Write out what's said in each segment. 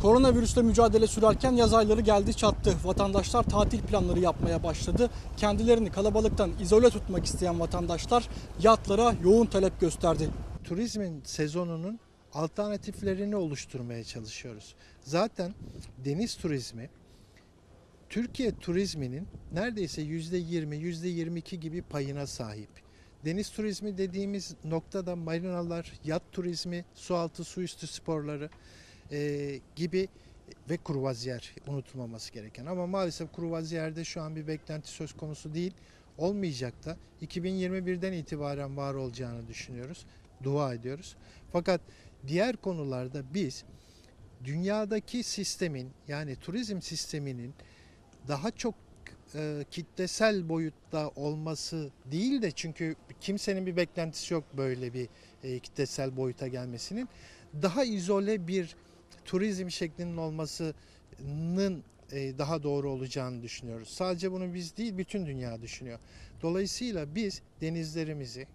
Koronavirüsle mücadele sürerken yaz ayları geldi çattı. Vatandaşlar tatil planları yapmaya başladı. Kendilerini kalabalıktan izole tutmak isteyen vatandaşlar yatlara yoğun talep gösterdi. Turizmin sezonunun alternatiflerini oluşturmaya çalışıyoruz. Zaten deniz turizmi Türkiye turizminin neredeyse %20, %22 gibi payına sahip. Deniz turizmi dediğimiz noktada marinalar, yat turizmi, sualtı, suüstü sporları gibi ve kruvaziyer unutulmaması gereken. Ama maalesef kruvaziyerde şu an bir beklenti söz konusu değil. Olmayacak da 2021'den itibaren var olacağını düşünüyoruz. Dua ediyoruz. Fakat diğer konularda biz dünyadaki sistemin, yani turizm sisteminin daha çok kitlesel boyutta olması değil de, çünkü kimsenin bir beklentisi yok böyle bir kitlesel boyuta gelmesinin, daha izole bir turizm şeklinin olmasının daha doğru olacağını düşünüyoruz. Sadece bunu biz değil, bütün dünya düşünüyor. Dolayısıyla biz denizlerimizi,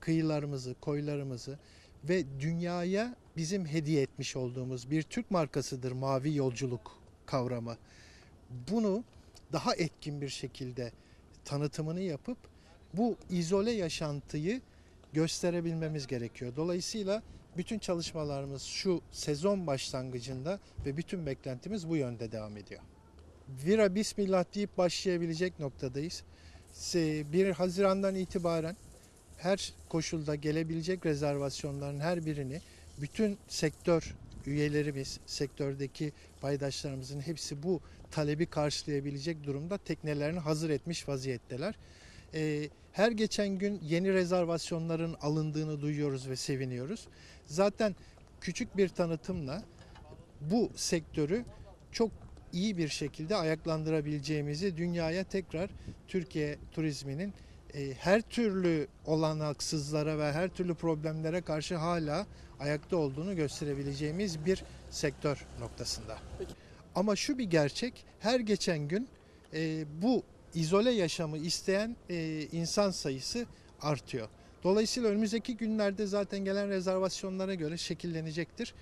kıyılarımızı, koylarımızı ve dünyaya bizim hediye etmiş olduğumuz bir Türk markasıdır mavi yolculuk kavramı. Bunu daha etkin bir şekilde tanıtımını yapıp bu izole yaşantıyı gösterebilmemiz gerekiyor. Dolayısıyla bütün çalışmalarımız şu sezon başlangıcında ve bütün beklentimiz bu yönde devam ediyor. Vira Bismillah deyip başlayabilecek noktadayız. 1 Haziran'dan itibaren her koşulda gelebilecek rezervasyonların her birini bütün sektör üyelerimiz, sektördeki paydaşlarımızın hepsi bu talebi karşılayabilecek durumda teknelerini hazır etmiş vaziyetteler. Her geçen gün yeni rezervasyonların alındığını duyuyoruz ve seviniyoruz. Zaten küçük bir tanıtımla bu sektörü çok iyi bir şekilde ayaklandırabileceğimizi, dünyaya tekrar Türkiye turizminin her türlü olanaksızlara ve her türlü problemlere karşı hala ayakta olduğunu gösterebileceğimiz bir sektör noktasında. Ama şu bir gerçek, her geçen gün bu izole yaşamı isteyen insan sayısı artıyor. Dolayısıyla önümüzdeki günlerde zaten gelen rezervasyonlara göre şekillenecektir.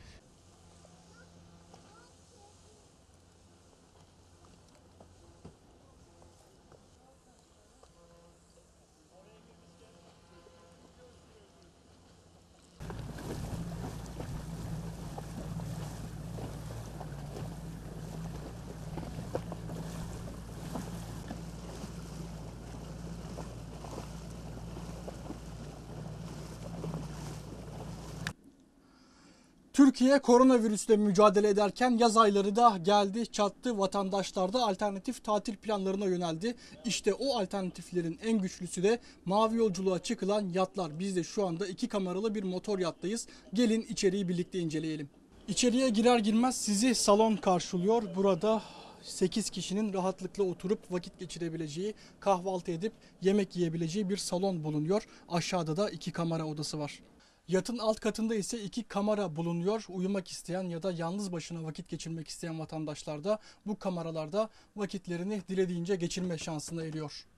Türkiye koronavirüsle mücadele ederken yaz ayları da geldi çattı. Vatandaşlar da alternatif tatil planlarına yöneldi. İşte o alternatiflerin en güçlüsü de mavi yolculuğa çıkılan yatlar. Biz de şu anda 2 kameralı bir motor yattayız. Gelin içeriği birlikte inceleyelim. İçeriye girer girmez sizi salon karşılıyor. Burada 8 kişinin rahatlıkla oturup vakit geçirebileceği, kahvaltı edip yemek yiyebileceği bir salon bulunuyor. Aşağıda da 2 kamera odası var. Yatın alt katında ise 2 kamera bulunuyor. Uyumak isteyen ya da yalnız başına vakit geçirmek isteyen vatandaşlar da bu kameralarda vakitlerini dilediğince geçirme şansına eriyor.